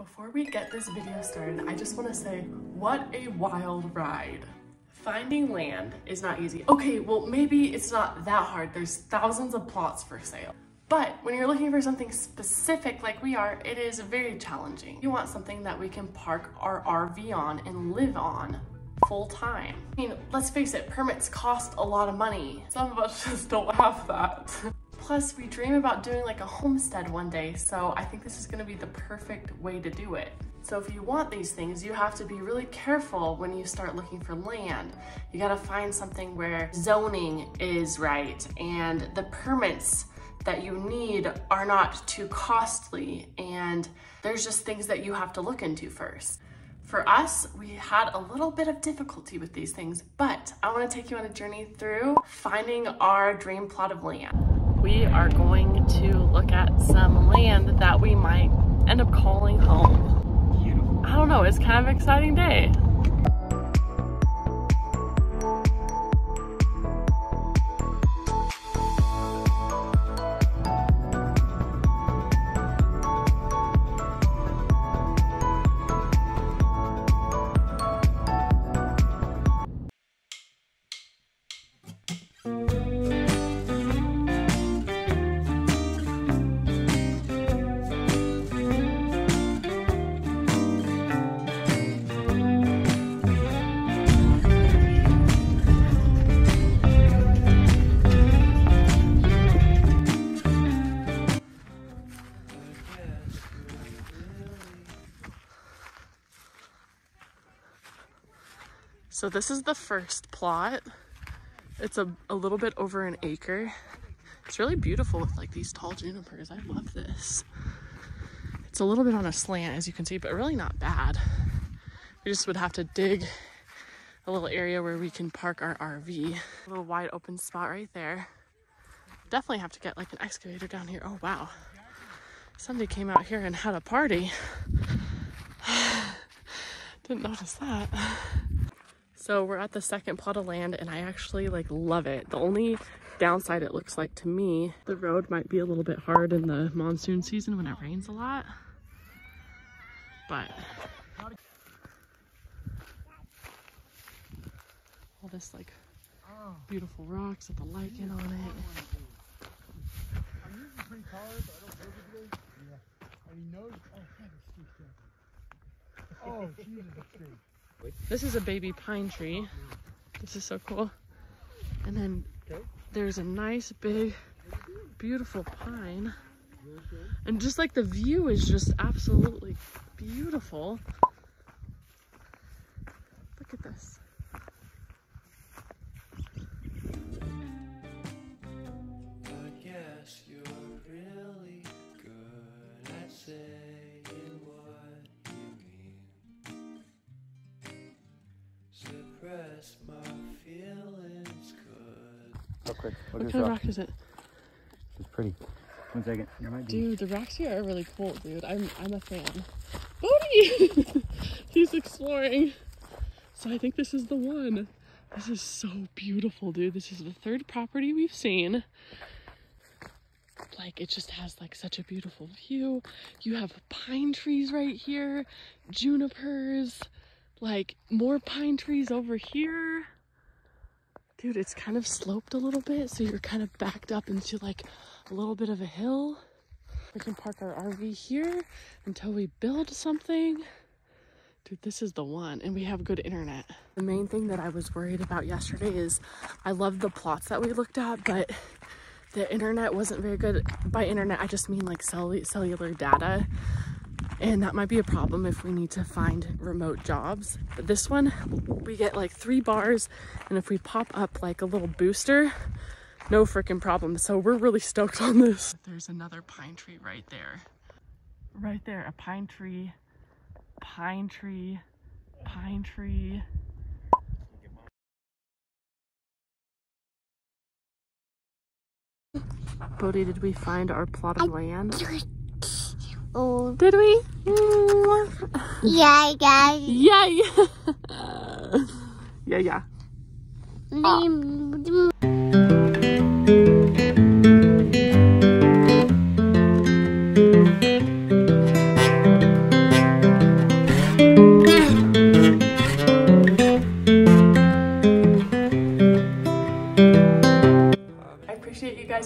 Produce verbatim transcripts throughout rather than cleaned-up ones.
Before we get this video started, I just want to say, what a wild ride. Finding land is not easy. Okay, well maybe it's not that hard. There's thousands of plots for sale. But when you're looking for something specific like we are, it is very challenging. You want something that we can park our R V on and live on full time. I mean, let's face it, permits cost a lot of money. Some of us just don't have that. Plus, we dream about doing like a homestead one day, so I think this is gonna be the perfect way to do it. So if you want these things, you have to be really careful when you start looking for land. You gotta find something where zoning is right and the permits that you need are not too costly, and there's just things that you have to look into first. For us, we had a little bit of difficulty with these things, but I want to take you on a journey through finding our dream plot of land. We are going to look at some land that we might end up calling home. Beautiful. I don't know, it's kind of an exciting day. So this is the first plot. It's a, a little bit over an acre. It's really beautiful with like these tall junipers. I love this. It's a little bit on a slant as you can see, but really not bad. We just would have to dig a little area where we can park our R V. A little wide open spot right there. Definitely have to get like an excavator down here. Oh wow. Somebody came out here and had a party. Didn't notice that. So we're at the second plot of land and I actually like love it. The only downside it looks like to me, the road might be a little bit hard in the monsoon season when it rains a lot, but. All this like beautiful rocks with the lichen on it. I'm using pretty colors, I don't know today. Yeah. I mean, no, oh, that's oh, Jesus, that's great. This is a baby pine tree. This is so cool. And then there's a nice big beautiful pine, and just like the view is just absolutely beautiful. Look at this. I guess you're really good at saying what you mean. Suppress my feelings good. Real quick, look what kind rock. of rock is it? It's pretty. One second. There might be... Dude, the rocks here are really cool, dude. I'm I'm a fan. Bodhi! He's exploring. So I think this is the one. This is so beautiful, dude. This is the third property we've seen. Like, it just has like such a beautiful view. You have pine trees right here, junipers. Like more pine trees over here. Dude, it's kind of sloped a little bit, so you're kind of backed up into like a little bit of a hill. We can park our R V here until we build something. Dude, this is the one, and we have good internet. The main thing that I was worried about yesterday is I love the plots that we looked at, but the internet wasn't very good. By internet, I just mean like cell- cellular data. And that might be a problem if we need to find remote jobs. But this one, we get like three bars, and if we pop up like a little booster, no freaking problem. So we're really stoked on this. There's another pine tree right there. Right there, a pine tree, pine tree, pine tree. Bodhi, did we find our plot of land? Oh, did we? Mm. Yeah, guys. Yeah, yeah. Yeah, yeah. Oh.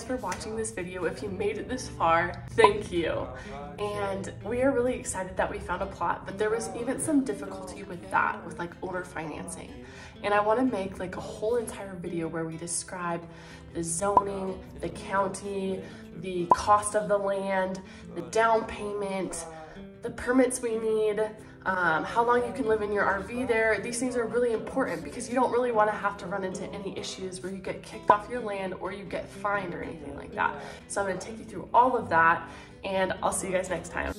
guys for watching this video. If you made it this far, thank you. And we are really excited that we found a plot, but there was even some difficulty with that, with like older financing. And I want to make like a whole entire video where we describe the zoning, the county, the cost of the land, the down payment, the permits we need, um, how long you can live in your R V there. These things are really important because you don't really want to have to run into any issues where you get kicked off your land or you get fined or anything like that. So I'm going to take you through all of that, and I'll see you guys next time.